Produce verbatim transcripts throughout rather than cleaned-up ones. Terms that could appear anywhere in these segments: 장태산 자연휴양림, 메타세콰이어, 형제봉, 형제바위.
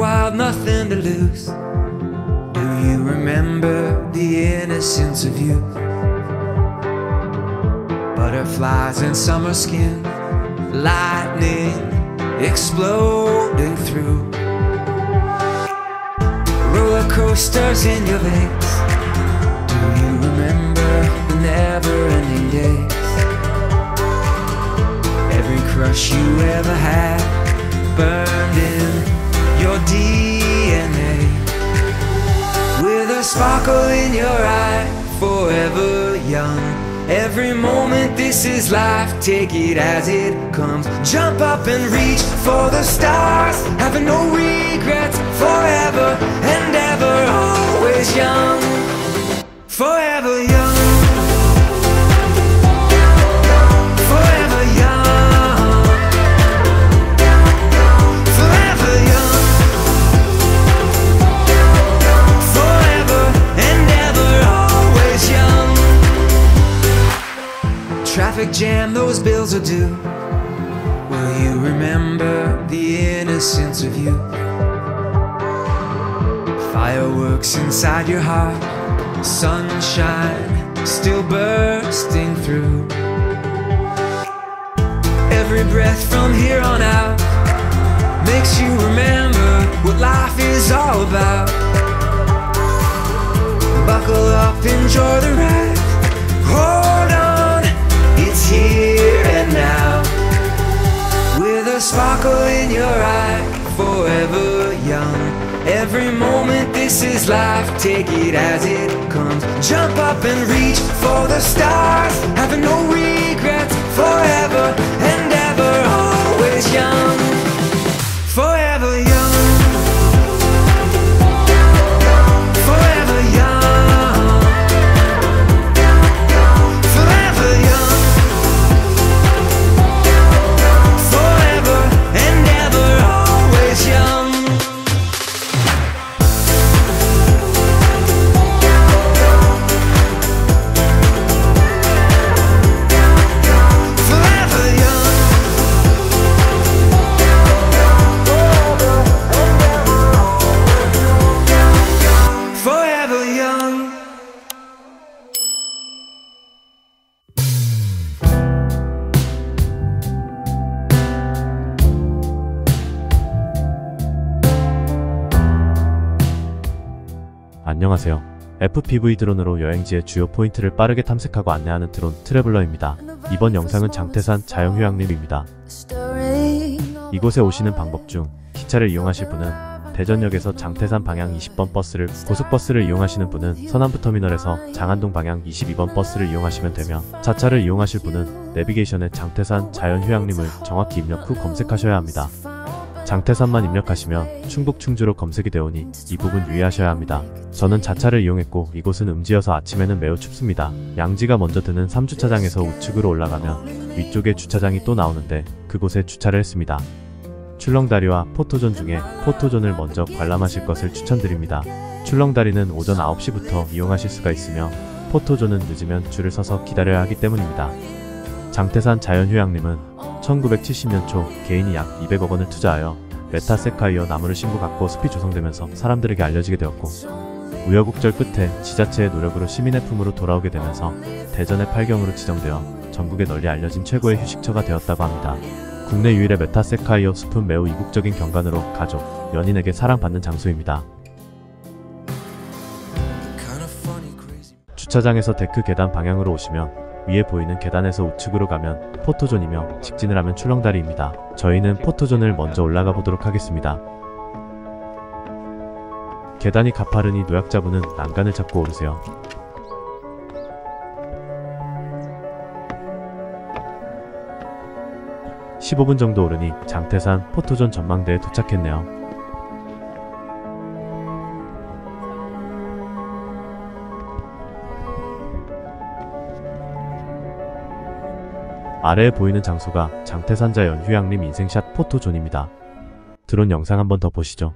wild, nothing to lose. Do you remember the innocence of youth? Butterflies in summer skin, lightning exploding through, roller coasters in your veins. Do you remember the never-ending days? Every crush you ever had burned in your D N A, with a sparkle in your eye, forever young. Every moment, this is life, take it as it comes. Jump up and reach for the stars, having no regrets, forever and ever, always young, forever young. Traffic jam, those bills are due. Will you remember the innocence of you? Fireworks inside your heart, sunshine still bursting through. Every breath from here on out makes you remember what life is all about. Buckle up, enjoy the ride. Hold on, it's here and now, with a sparkle in your eye, forever young. Every moment, this is life, take it as it comes. Jump up and reach for the stars, having no regrets, forever and ever, always young, forever young. 안녕하세요. 에프 피 브이 드론으로 여행지의 주요 포인트를 빠르게 탐색하고 안내하는 드론 트래블러입니다. 이번 영상은 장태산 자연휴양림입니다. 이곳에 오시는 방법 중 기차를 이용하실 분은 대전역에서 장태산 방향 이십 번 버스를, 고속버스를 이용하시는 분은 서남부터미널에서 장안동 방향 이십이 번 버스를 이용하시면 되며, 자차를 이용하실 분은 내비게이션에 장태산 자연휴양림을 정확히 입력 후 검색하셔야 합니다. 장태산만 입력하시면 충북 충주로 검색이 되오니 이 부분 유의하셔야 합니다. 저는 자차를 이용했고 이곳은 음지여서 아침에는 매우 춥습니다. 양지가 먼저 드는 삼 주차장에서 우측으로 올라가면 위쪽에 주차장이 또 나오는데 그곳에 주차를 했습니다. 출렁다리와 포토존 중에 포토존을 먼저 관람하실 것을 추천드립니다. 출렁다리는 오전 아홉 시부터 이용하실 수가 있으며 포토존은 늦으면 줄을 서서 기다려야 하기 때문입니다. 장태산 자연휴양림은 천구백칠십 년 초 개인이 약 이백억 원을 투자하여 메타세콰이어 나무를 심고 갖고 숲이 조성되면서 사람들에게 알려지게 되었고, 우여곡절 끝에 지자체의 노력으로 시민의 품으로 돌아오게 되면서 대전의 팔경으로 지정되어 전국에 널리 알려진 최고의 휴식처가 되었다고 합니다. 국내 유일의 메타세콰이어 숲은 매우 이국적인 경관으로 가족, 연인에게 사랑받는 장소입니다. 주차장에서 데크 계단 방향으로 오시면 위에 보이는 계단에서 우측으로 가면 포토존이며 직진을 하면 출렁다리입니다. 저희는 포토존을 먼저 올라가 보도록 하겠습니다. 계단이 가파르니 노약자분은 난간을 잡고 오르세요. 십오 분 정도 오르니 장태산 포토존 전망대에 도착했네요. 아래에 보이는 장소가 장태산 자연휴양림 인생샷 포토존입니다. 드론 영상 한번 더 보시죠.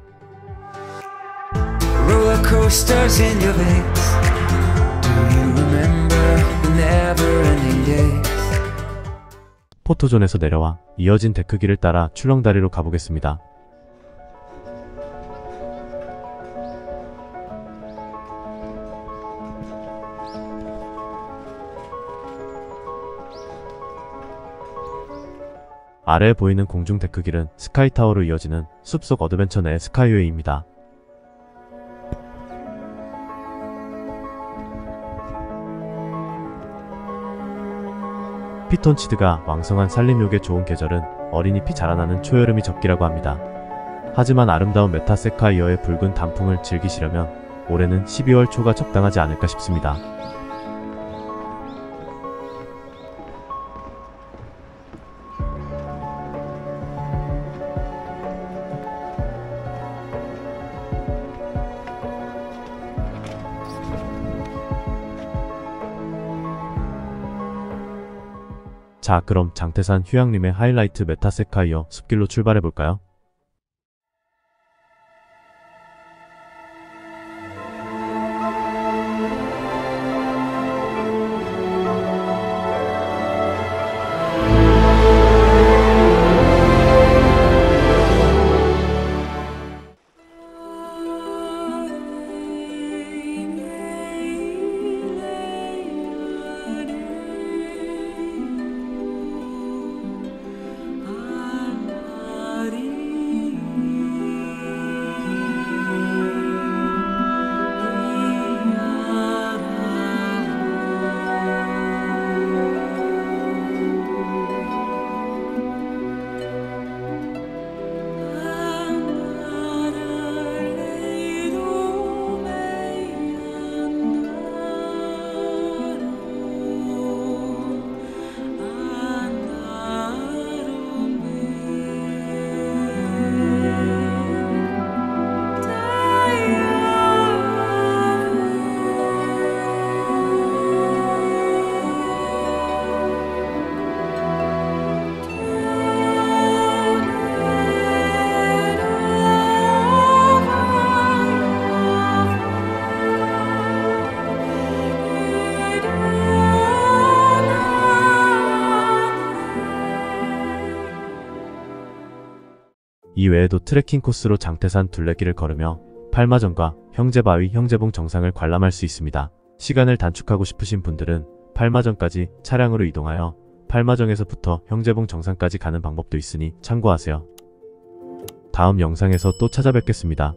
포토존에서 내려와 이어진 데크길을 따라 출렁다리로 가보겠습니다. 아래에 보이는 공중 데크길은 스카이타워로 이어지는 숲속 어드벤처 내 스카이웨이입니다. 피톤치드가 왕성한 산림욕에 좋은 계절은 어린잎이 자라나는 초여름이 적기라고 합니다. 하지만 아름다운 메타세콰이어의 붉은 단풍을 즐기시려면 올해는 십이월 초가 적당하지 않을까 싶습니다. 자, 그럼 장태산 휴양림의 하이라이트 메타세콰이어 숲길로 출발해볼까요? 이외에도 트레킹 코스로 장태산 둘레길을 걸으며 팔마전과 형제바위, 형제봉 정상을 관람할 수 있습니다. 시간을 단축하고 싶으신 분들은 팔마전까지 차량으로 이동하여 팔마전에서부터 형제봉 정상까지 가는 방법도 있으니 참고하세요. 다음 영상에서 또 찾아뵙겠습니다.